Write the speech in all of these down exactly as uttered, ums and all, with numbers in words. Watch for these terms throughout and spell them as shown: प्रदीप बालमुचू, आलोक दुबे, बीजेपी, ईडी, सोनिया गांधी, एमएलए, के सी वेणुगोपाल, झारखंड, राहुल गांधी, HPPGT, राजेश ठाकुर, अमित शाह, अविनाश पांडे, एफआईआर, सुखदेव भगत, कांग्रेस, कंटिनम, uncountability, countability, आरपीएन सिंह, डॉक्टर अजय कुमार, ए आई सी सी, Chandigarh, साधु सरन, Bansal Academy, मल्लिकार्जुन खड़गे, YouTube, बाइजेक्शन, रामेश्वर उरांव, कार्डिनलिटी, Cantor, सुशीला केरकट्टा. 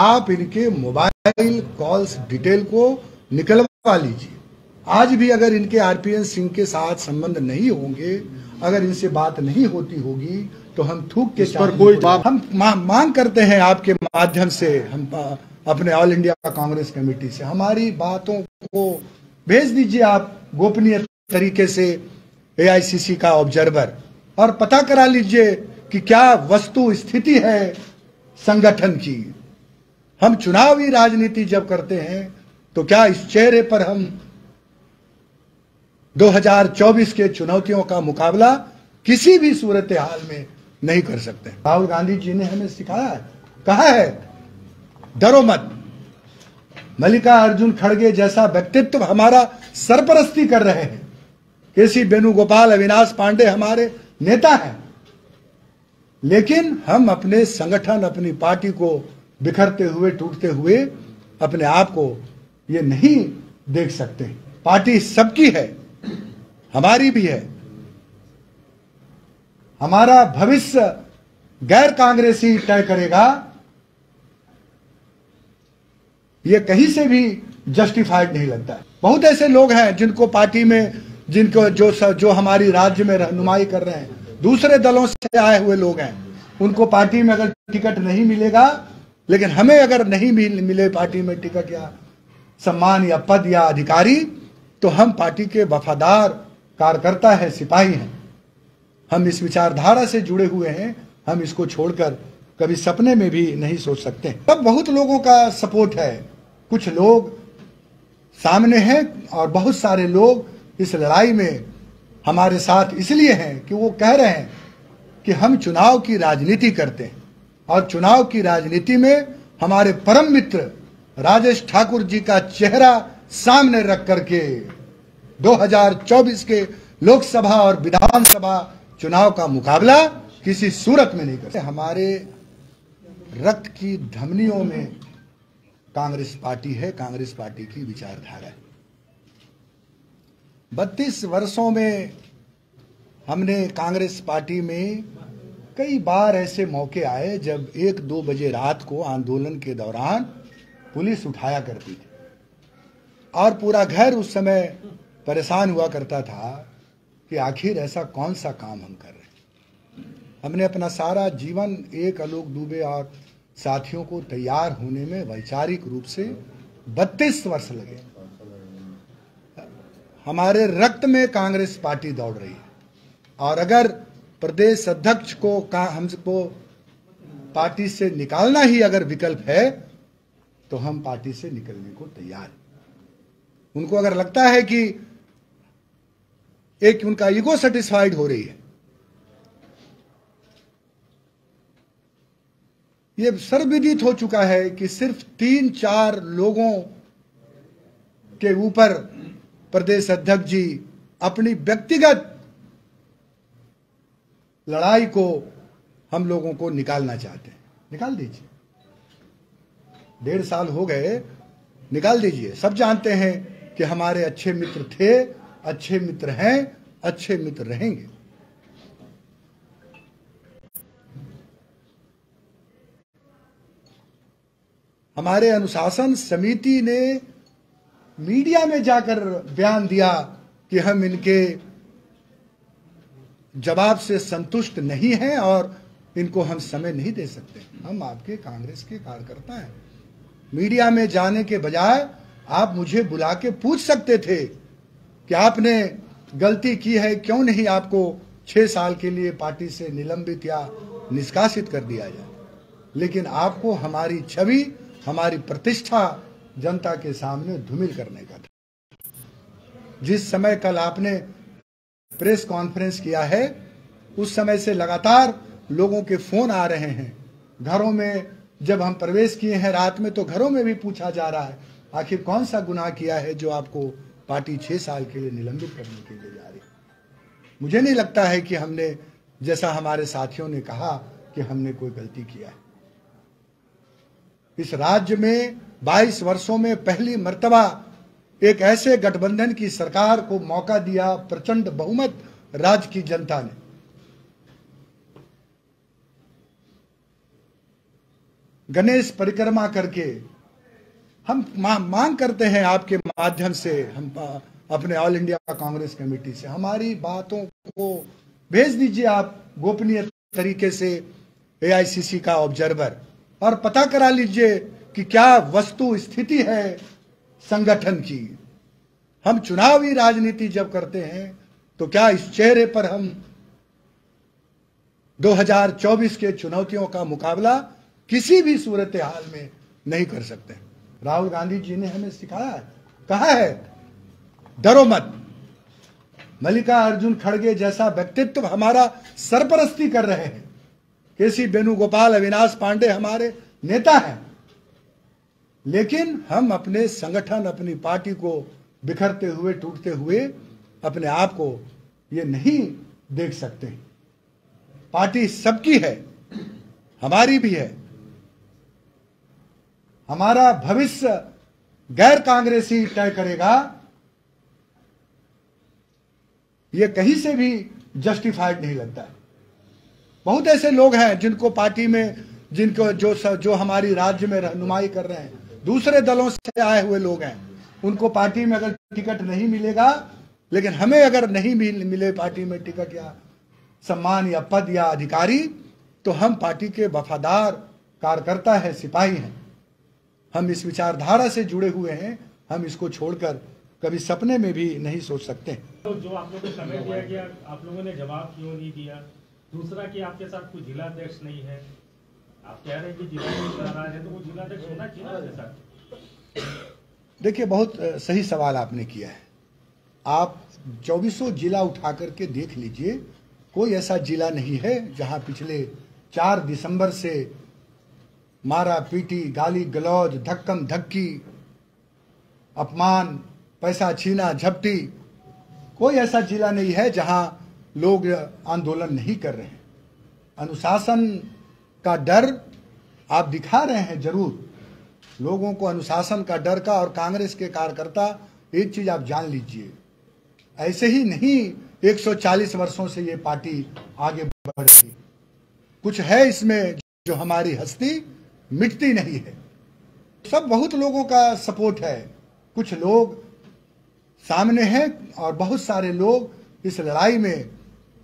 आप इनके mobile calls detail को निकलवा लीजिए। आज भी अगर इनके आरपीएन सिंह के साथ संबंध नहीं होंगे, अगर इनसे बात नहीं होती होगी, तो हम थूक के पर कोई हम मा, मांग करते हैं आपके माध्यम से, हम अपने ऑल इंडिया कांग्रेस कमेटी से, हमारी बातों को भेज दीजिए आप गोपनीय तरीके से ए आई सी सी का ऑब्जर्वर, और पता करा लीजिए कि क्या वस्तु स्थिति है संगठन की। हम चुनावी राजनीति जब करते हैं तो क्या इस चेहरे पर हम दो हज़ार चौबीस के चुनौतियों का मुकाबला किसी भी सूरत हाल में नहीं कर सकते। राहुल गांधी जी ने हमें सिखाया है, कहा है डरो मत। मल्लिकार्जुन खड़गे जैसा व्यक्तित्व हमारा सरपरस्ती कर रहे हैं, के सी वेणुगोपाल, अविनाश पांडे हमारे नेता हैं, लेकिन हम अपने संगठन, अपनी पार्टी को बिखरते हुए, टूटते हुए अपने आप को ये नहीं देख सकते। पार्टी सबकी है, हमारी भी है। हमारा भविष्य गैर कांग्रेसी तय करेगा, ये कहीं से भी जस्टिफाइड नहीं लगता है। बहुत ऐसे लोग हैं जिनको पार्टी में, जिनको जो जो हमारी राज्य में रहनुमाई कर रहे हैं, दूसरे दलों से आए हुए लोग हैं, उनको पार्टी में अगर टिकट नहीं मिलेगा, लेकिन हमें अगर नहीं मिले पार्टी में टिकट या सम्मान या पद या अधिकारी, तो हम पार्टी के वफादार कार्यकर्ता है, सिपाही हैं। हम इस विचारधारा से जुड़े हुए हैं, हम इसको छोड़कर कभी सपने में भी नहीं सोच सकते। अब बहुत लोगों का सपोर्ट है, कुछ लोग सामने हैं और बहुत सारे लोग इस लड़ाई में हमारे साथ इसलिए हैं कि वो कह रहे हैं कि हम चुनाव की राजनीति करते हैं, और चुनाव की राजनीति में हमारे परम मित्र राजेश ठाकुर जी का चेहरा सामने रख करके दो हज़ार चौबीस के लोकसभा और विधानसभा चुनाव का मुकाबला किसी सूरत में नहीं करते। हमारे रक्त की धमनियों में कांग्रेस पार्टी है, कांग्रेस पार्टी की विचारधारा है। बत्तीस वर्षों में हमने कांग्रेस पार्टी में कई बार ऐसे मौके आए जब एक दो बजे रात को आंदोलन के दौरान पुलिस उठाया करती थी और पूरा घर उस समय परेशान हुआ करता था कि आखिर ऐसा कौन सा काम हम कर रहे हैं। हमने अपना सारा जीवन एक आलोक दुबे और साथियों को तैयार होने में वैचारिक रूप से बत्तीस वर्ष लगे। हमारे रक्त में कांग्रेस पार्टी दौड़ रही है, और अगर प्रदेश अध्यक्ष को का हमको पार्टी से निकालना ही अगर विकल्प है, तो हम पार्टी से निकलने को तैयार। उनको अगर लगता है कि एक उनका ईगो सेटिस्फाइड हो रही है, यह सर्वविदित हो चुका है कि सिर्फ तीन चार लोगों के ऊपर प्रदेश अध्यक्ष जी अपनी व्यक्तिगत लड़ाई को हम लोगों को निकालना चाहते हैं। निकाल दीजिए, डेढ़ साल हो गए, निकाल दीजिए। सब जानते हैं कि हमारे अच्छे मित्र थे, अच्छे मित्र हैं, अच्छे मित्र रहेंगे। हमारे अनुशासन समिति ने मीडिया में जाकर बयान दिया कि हम इनके जवाब से संतुष्ट नहीं हैं और इनको हम समय नहीं दे सकते। हम आपके कांग्रेस के कार्यकर्ता हैं। मीडिया में जाने के बजाय आप मुझे बुला के पूछ सकते थे कि आपने गलती की है, क्यों नहीं आपको छः साल के लिए पार्टी से निलंबित या निष्कासित कर दिया जाए। लेकिन आपको हमारी छवि, हमारी प्रतिष्ठा जनता के सामने धूमिल करने का था। जिस समय कल आपने प्रेस कॉन्फ्रेंस किया है, उस समय से लगातार लोगों के फोन आ रहे हैं। घरों में जब हम प्रवेश किए हैं रात में, तो घरों में भी पूछा जा रहा है आखिर कौन सा गुनाह किया है जो आपको पार्टी छः साल के लिए निलंबित करने के लिए जा रही है। मुझे नहीं लगता है कि हमने, जैसा हमारे साथियों ने कहा, कि हमने कोई गलती किया है। इस राज्य में बाईस वर्षों में पहली मर्तबा एक ऐसे गठबंधन की सरकार को मौका दिया प्रचंड बहुमत राज्य की जनता ने। गणेश परिक्रमा करके हम मा, मांग करते हैं आपके माध्यम से, हम अपने ऑल इंडिया कांग्रेस कमेटी से, हमारी बातों को भेज दीजिए आप गोपनीय तरीके से ए आई सी सी का ऑब्जर्वर, और पता करा लीजिए कि क्या वस्तु स्थिति है संगठन की। हम चुनावी राजनीति जब करते हैं तो क्या इस चेहरे पर हम दो हज़ार चौबीस के चुनौतियों का मुकाबला किसी भी सूरत हाल में नहीं कर सकते। राहुल गांधी जी ने हमें सिखाया है, कहा है डरो मत। मल्लिकार्जुन खड़गे जैसा व्यक्तित्व हमारा सरपरस्ती कर रहे हैं, के सी वेणुगोपाल, अविनाश पांडे हमारे नेता हैं, लेकिन हम अपने संगठन, अपनी पार्टी को बिखरते हुए, टूटते हुए अपने आप को ये नहीं देख सकते। पार्टी सबकी है, हमारी भी है। हमारा भविष्य गैर कांग्रेसी तय करेगा, ये कहीं से भी जस्टिफाइड नहीं लगता है। बहुत ऐसे लोग हैं जिनको पार्टी में, जिनको जो जो हमारी राज्य में रहनुमाई कर रहे हैं, दूसरे दलों से आए हुए लोग हैं, उनको पार्टी में अगर टिकट नहीं मिलेगा, लेकिन हमें अगर नहीं मिले पार्टी में टिकट या सम्मान या पद या अधिकारी, तो हम पार्टी के वफादार कार्यकर्ता हैं, सिपाही हैं। हम इस विचारधारा से जुड़े हुए हैं, हम इसको छोड़कर कभी सपने में भी नहीं सोच सकते। तो जो आप लोगों को समय दिया गया, आप लोगों ने जवाब क्यों नहीं दिया? दूसरा कि आपके साथ कोई जिला अध्यक्ष नहीं है, आप कह रहे हैं कि जिला अध्यक्ष है, तो वो जिला अध्यक्ष होना चाहिए आपके साथ। देखिए, बहुत सही सवाल आपने किया है। आप चौबीसों जिला उठा करके देख लीजिए, कोई ऐसा जिला नहीं है जहां पिछले चार दिसंबर से मारा पीटी, गाली गलौज, धक्कम धक्की, अपमान, पैसा छीना, झपटी, कोई ऐसा जिला नहीं है जहां लोग आंदोलन नहीं कर रहे हैं। अनुशासन का डर आप दिखा रहे हैं, जरूर लोगों को अनुशासन का डर का। और कांग्रेस के कार्यकर्ता, एक चीज आप जान लीजिए, ऐसे ही नहीं एक सौ चालीस वर्षों से ये पार्टी आगे बढ़ रही, कुछ है इसमें जो हमारी हस्ती मिटती नहीं है। सब बहुत लोगों का सपोर्ट है, कुछ लोग सामने हैं और बहुत सारे लोग इस लड़ाई में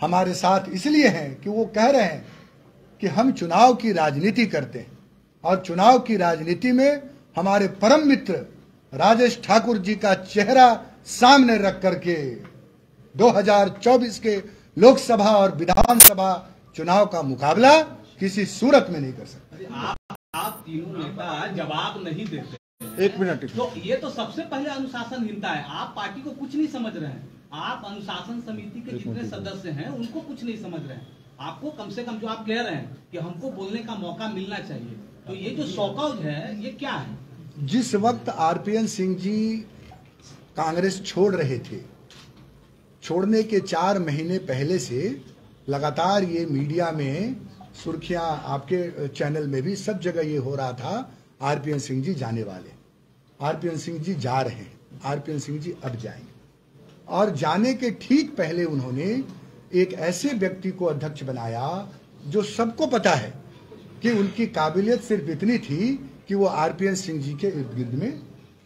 हमारे साथ इसलिए हैं कि वो कह रहे हैं कि हम चुनाव की राजनीति करते हैं, और चुनाव की राजनीति में हमारे परम मित्र राजेश ठाकुर जी का चेहरा सामने रख करके दो हज़ार चौबीस के लोकसभा और विधानसभा चुनाव का मुकाबला किसी सूरत में नहीं कर सकते। आप, आप तीनों नेता जवाब नहीं देते। एक मिनट, तो ये तो सबसे पहले अनुशासनहीनता है। आप पार्टी को कुछ नहीं समझ रहे हैं। आप अनुशासन समिति के जितने सदस्य हैं उनको कुछ नहीं समझ रहे हैं। आपको कम से कम जो आप कह रहे हैं कि हमको बोलने का मौका मिलना चाहिए, तो ये जो शौकआउट है ये क्या है? जिस वक्त R P N Singh ji कांग्रेस छोड़ रहे थे, छोड़ने के चार महीने पहले से लगातार ये मीडिया में सुर्खियां, आपके चैनल में भी, सब जगह ये हो रहा था R P N Singh ji जाने वाले, R P N Singh ji जा रहे हैं, R P N Singh ji अब जाएंगे। और जाने के ठीक पहले उन्होंने एक ऐसे व्यक्ति को अध्यक्ष बनाया जो सबको पता है कि उनकी काबिलियत सिर्फ इतनी थी कि वो R P N Singh ji के इर्द गिर्द में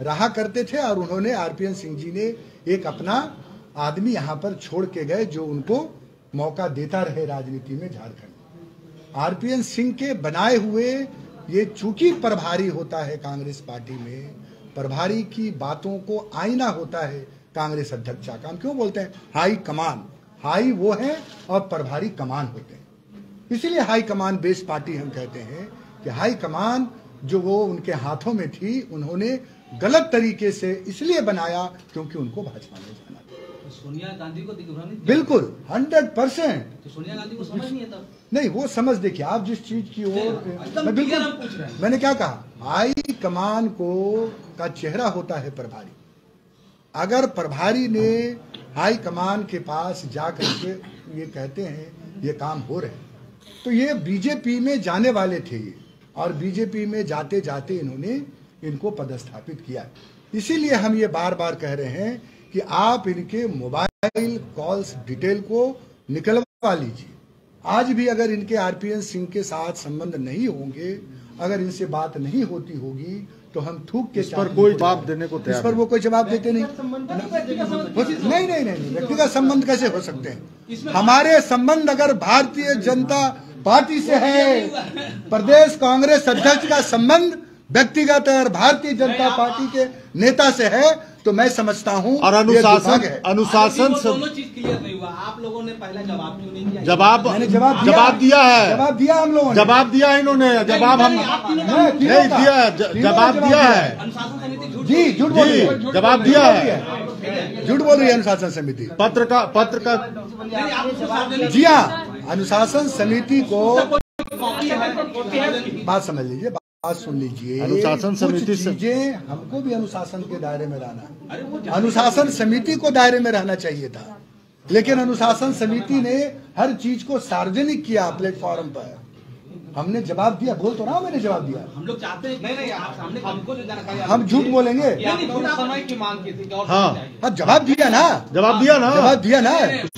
रहा करते थे, और उन्होंने, R P N Singh ji ने एक अपना आदमी यहाँ पर छोड़ के गए जो उनको मौका देता रहे राजनीति में। झारखंड R P N Singh के बनाए हुए ये, चूंकि प्रभारी होता है कांग्रेस पार्टी में, प्रभारी की बातों को आईना होता है कांग्रेस अध्यक्ष का। हम क्यों बोलते हैं हाई कमान? हाई वो है और प्रभारी कमान होते हैं, इसलिए हाई कमान बेस पार्टी हम कहते हैं कि हाई कमान जो वो उनके हाथों में थी, उन्होंने गलत तरीके से इसलिए बनाया क्योंकि उनको भाजपा में जाना था। तो सोनिया गांधी को दिग्भ्रमित, बिल्कुल हंड्रेड परसेंट। तो सोनिया गांधी को समझ नहीं आता? नहीं, वो समझ, देखिए आप जिस चीज की ओर, मैं बिल्कुल पूछ रहा हूं, मैंने क्या कहा, हाई कमान को का चेहरा होता है प्रभारी। अगर प्रभारी ने हाई कमान के पास जाकर के ये कहते हैं ये काम हो रहे, तो ये बीजेपी में जाने वाले थे ये, और बीजेपी में जाते जाते इन्होंने इनको पदस्थापित किया। इसीलिए हम ये बार बार कह रहे हैं कि आप इनके मोबाइल कॉल्स डिटेल को निकलवा लीजिए। आज भी अगर इनके आर पी एन सिंह के साथ संबंध नहीं होंगे, अगर इनसे बात नहीं होती होगी तो हम थूक के इस पर कोई जवाब देने को तैयार, इस पर वो कोई जवाब देते नहीं। नहीं नहीं नहीं व्यक्तिगत संबंध कैसे हो सकते हैं? हमारे संबंध अगर भारतीय जनता पार्टी से है, प्रदेश कांग्रेस अध्यक्ष का संबंध व्यक्तिगत और भारतीय जनता पार्टी के नेता से है तो मैं समझता हूँ। और अनुशासन अनुशासन दोनों चीज क्लियर नहीं हुआ। आप लोगों ने पहला जवाब क्यों नहीं दिया? जवाब मैंने जवाब जवाब दिया है, जवाब दिया हम लोगों ने, जवाब दिया है इन्होंने, जवाब हम नहीं दिया है, जवाब दिया है जी, झूठ बोल रही है, जवाब दिया है, झूठ बोल रही है अनुशासन समिति। पत्र का पत्र का जी हाँ, अनुशासन समिति को बात समझ लीजिए, सुन लीजिए। अनुशासन समिति से हमको भी अनुशासन के दायरे में रहना, अनुशासन समिति को दायरे में रहना चाहिए था, लेकिन अनुशासन समिति ने हर चीज को सार्वजनिक किया प्लेटफॉर्म पर। हमने जवाब दिया, बोल तो रहा हूँ मैंने जवाब दिया। हम लोग चाहते हैं नहीं नहीं आप सामने हमको जो जानकारी, हम झूठ बोलेंगे? समय की मांग की थी। हाँ जवाब दिया ना, जवाब दिया ना, जवाब दिया ना।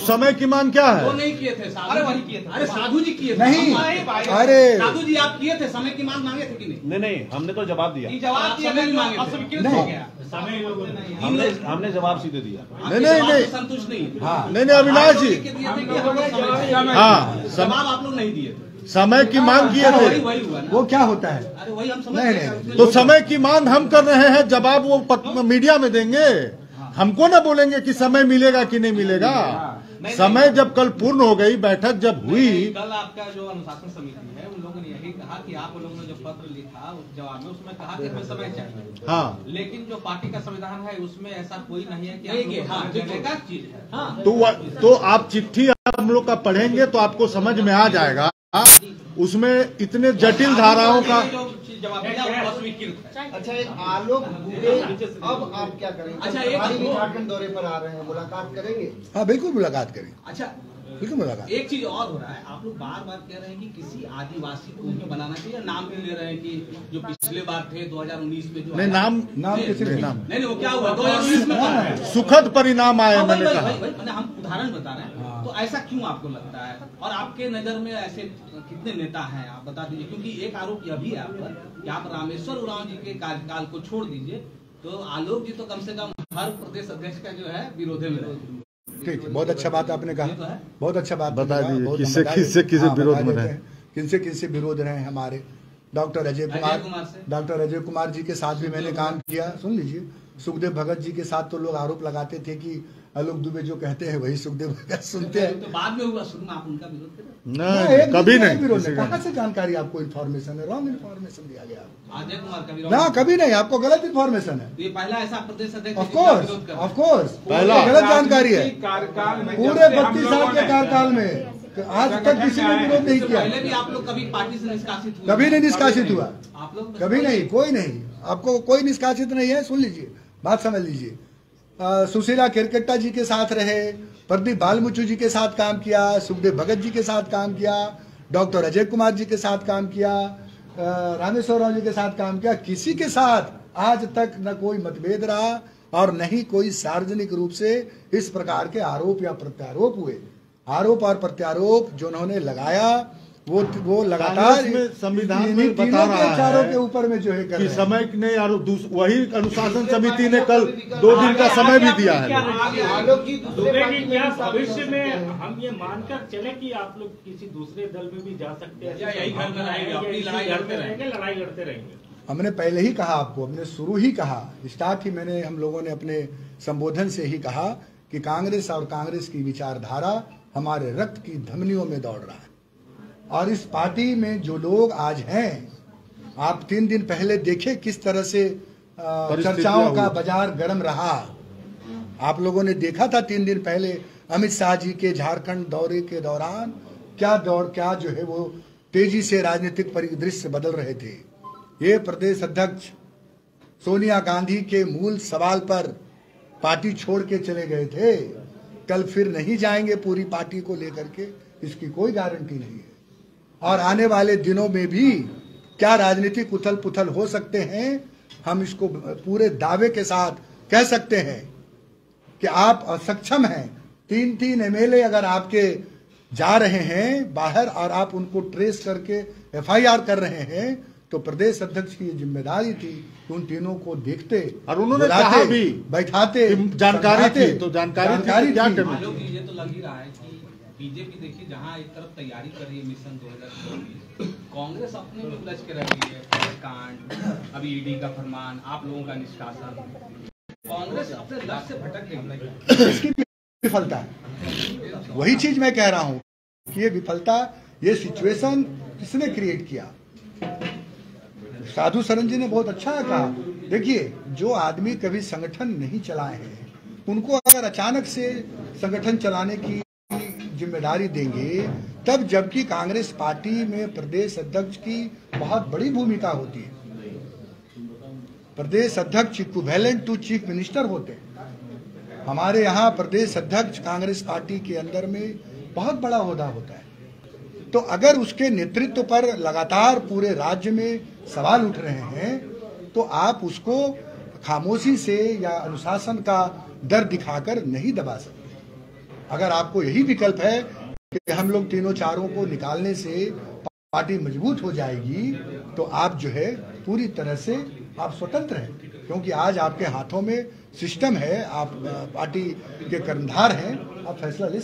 समय की मांग क्या है? वो नहीं किए थे, अरे वही किए थे, अरे साधु जी किए थे। नहीं अरे साधु जी आप किए थे, समय की मांग मांगे थे कि नहीं? नहीं नहीं हमने तो जवाब दिया, जवाब दिया, हमने जवाब सीधे दिया। नहीं नहीं नहीं संतुष्ट नहीं। नहीं नहीं अविनाश जी हाँ जवाब आप लोग नहीं दिए, समय की मांग किए थे। वो क्या होता है? अरे वही हम समझ नहीं, नहीं। तो समय की मांग हम कर रहे हैं, जवाब वो पत, मीडिया में देंगे, हमको ना बोलेंगे कि समय मिलेगा कि नहीं मिलेगा। समय जब कल पूर्ण हो गई, बैठक जब हुई, कल आपका जो अनुशासन समिति है उन लोगों ने यही कहा कि आप लोगों ने जो पत्र लिखा उस जवाब में उसमें कहा कि हमें समय चाहिए। हाँ लेकिन जो पार्टी का संविधान है उसमें ऐसा कोई नहीं है कि आप लोगों का चीज है। हाँ तो तो आप चिट्ठी हम लोग का पढ़ेंगे तो आपको समझ में आ जाएगा, उसमें इतने जटिल धाराओं का जवाब दिया। अच्छा एक आलोक दुबे अब आप क्या करेंगे? अच्छा एक झारखंड दौरे पर आ रहे हैं, मुलाकात करेंगे? हाँ बिल्कुल मुलाकात करेंगे। अच्छा एक चीज और हो रहा है, आप लोग बार बार कह रहे हैं कि किसी आदिवासी को उनमें बनाना चाहिए, नाम भी ले रहे हैं कि जो पिछले बार थे दो हज़ार उन्नीस में जो नहीं नाम नाम किसी नहीं नाम नहीं वो क्या हुआ दो हज़ार उन्नीस में सुखद परिणाम आया, मैंने कहा हम उदाहरण बता रहे हैं। तो ऐसा क्यों आपको लगता है और आपके नजर में ऐसे कितने नेता हैं आप बता दीजिए, क्योंकि एक आरोप यह भी है आप पर कि आप रामेश्वर उरांव जी के कार्यकाल को छोड़ दीजिए तो आलोक जी तो कम से कम हर प्रदेश अध्यक्ष का जो है विरोध में रहे। ठीक, बहुत अच्छा बात आपने कहा, बहुत अच्छा बात बता दीजिए किससे किससे किससे विरोध में रहे, किनसे किनसे विरोध रहे हमारे। डॉक्टर अजय कुमार डॉक्टर अजय कुमार जी के साथ भी मैंने काम किया, सुन लीजिए। सुखदेव भगत जी के साथ तो लोग आरोप लगाते थे कि आलोक दुबे जो कहते हैं वही सुखदेव भगत सुनते हैं, तो बाद में हुआ सुनना आप उनका विरोध कभी नहीं। कहाँ से जानकारी आपको? इन्फॉर्मेशन है, रॉन्ग इन्फॉर्मेशन दिया गया अजय कुमार ना, कभी नहीं, आपको गलत इन्फॉर्मेशन है। ये पहला ऐसा प्रदेश अध्यक्ष ऑफकोर्स ऑफकोर्स पहला गलत जानकारी है। पूरे बत्तीस साल के कार्यकाल में आज तक किसी ने विरोध नहीं किया। पहले भी आप लोग कभी पार्टी से निष्कासित हुए? कभी नहीं निष्कासित हुआ, आप लोग कभी नहीं, कोई नहीं, आपको कोई निष्कासित नहीं है। सुन लीजिए, बात समझ लीजिए। सुशीला केरकट्टा जी के साथ रहे, प्रदीप बालमुचू जी के साथ काम किया, सुखदेव भगत जी के साथ काम किया, डॉक्टर अजय कुमार जी के साथ काम किया, रामेश्वर उरांव जी के साथ काम किया। किसी के साथ आज तक न कोई मतभेद रहा और न ही कोई सार्वजनिक रूप से इस प्रकार के आरोप या प्रत्यारोप हुए। आरोप और प्रत्यारोप जो उन्होंने लगाया वो वो लगातार संविधान में बता रहा है के ऊपर में जो है कि समय ने आरोप, वही अनुशासन समिति ने कल दो दिन का समय भी दिया है। क्या भविष्य में हम ये मानकर चले कि आप लोग किसी दूसरे दल में भी जा सकते हैं या यही घर में रहेंगे, अपनी लड़ाई लड़ते रहेंगे, लड़ाई लड़ते रहेंगे? हमने पहले ही कहा आपको, हमने शुरू ही कहा, स्टार्ट ही मैंने, हम लोगों ने अपने संबोधन से ही कहा कि कांग्रेस और कांग्रेस की विचारधारा हमारे रक्त की धमनियों में दौड़ रहा है और इस पार्टी में जो लोग आज हैं, आप तीन दिन पहले देखे किस तरह से चर्चाओं का बाजार गर्म रहा। आप लोगों ने देखा था तीन दिन पहले अमित शाह जी के झारखंड दौरे के दौरान क्या दौड़ क्या जो है वो तेजी से राजनीतिक परिदृश्य बदल रहे थे। ये प्रदेश अध्यक्ष सोनिया गांधी के मूल सवाल पर पार्टी छोड़ के चले गए थे, कल फिर नहीं जाएंगे पूरी पार्टी को लेकर के, इसकी कोई गारंटी नहीं है। और आने वाले दिनों में भी क्या राजनीतिक उथल पुथल हो सकते हैं, हम इसको पूरे दावे के साथ कह सकते हैं कि आप असक्षम हैं। तीन तीन एमएलए अगर आपके जा रहे हैं बाहर और आप उनको ट्रेस करके एफआईआर कर रहे हैं तो प्रदेश अध्यक्ष की जिम्मेदारी थी कि उन तीनों को देखते और उन्होंने कहा भी बैठाते, जानकारी थी तो जानकारी जानकारी ये तो लग ही रहा है कि बीजेपी देखिए जहां एक तरफ तैयारी कर रही है मिशन दो हजार चौबीस, कांग्रेस अपने में उलझ के रह रही है। कांड अभी ईडी का फरमान, आप लोगों का निष्कासन, कांग्रेस अपने लक्ष्य से भटक रही है। इसकी विफलता वही चीज मैं कह रहा हूँ कि ये विफलता, ये सिचुएशन किसने क्रिएट किया? साधु सरन जी ने बहुत अच्छा कहा, देखिए जो आदमी कभी संगठन नहीं चलाए हैं उनको अगर अचानक से संगठन चलाने की जिम्मेदारी देंगे, तब जबकि कांग्रेस पार्टी में प्रदेश अध्यक्ष की बहुत बड़ी भूमिका होती है। प्रदेश अध्यक्ष इक्विवेलेंट टू चीफ मिनिस्टर होते हैं। हमारे यहाँ प्रदेश अध्यक्ष कांग्रेस पार्टी के अंदर में बहुत बड़ा ओहदा होता है। तो अगर उसके नेतृत्व पर लगातार पूरे राज्य में सवाल उठ रहे हैं तो आप उसको खामोशी से या अनुशासन का डर दिखाकर नहीं दबा सकते। अगर आपको यही विकल्प है कि हम लोग तीनों चारों को निकालने से पार्टी मजबूत हो जाएगी, तो आप जो है पूरी तरह से आप स्वतंत्र हैं, क्योंकि आज आपके हाथों में सिस्टम है, आप पार्टी के कर्णधार हैं, आप फैसला ले